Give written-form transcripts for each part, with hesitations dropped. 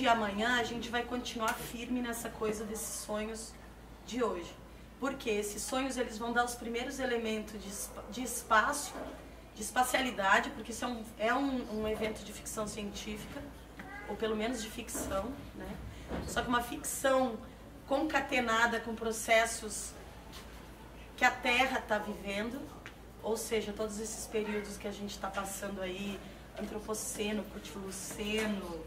hoje e amanhã a gente vai continuar firme nessa coisa desses sonhos de hoje. Porque esses sonhos eles vão dar os primeiros elementos de espaço, de espacialidade, porque isso é um evento de ficção científica, ou pelo menos de ficção, né? Só que uma ficção concatenada com processos que a Terra está vivendo, ou seja, todos esses períodos que a gente está passando aí, antropoceno, cultiloceno,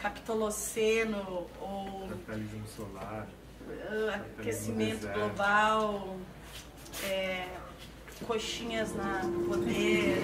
capitoloceno, ou capitalismo solar, aquecimento global, coxinhas no poder.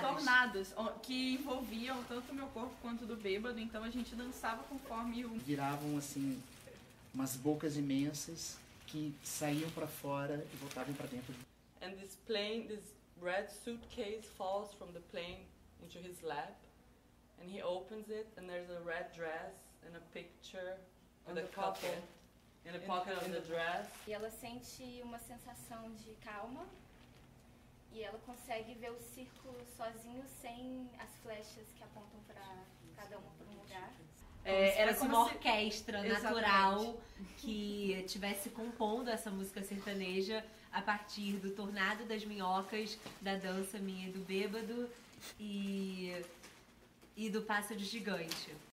Tornados, que envolviam tanto o meu corpo quanto do bêbado, então a gente dançava conforme o... Viravam assim umas bocas imensas que saíam para fora e voltavam para dentro. And this plane, this red suitcase falls from the plane into his lap, and he opens it, and there's a red dress and a picture and a couple in the pocket of the dress. E ela sente uma sensação de calma. E ela consegue ver o círculo sozinho, sem as flechas que apontam para cada uma para um lugar. Era como uma orquestra natural que estivesse compondo essa música sertaneja a partir do Tornado das Minhocas, da dança minha e do bêbado e do Pássaro Gigante.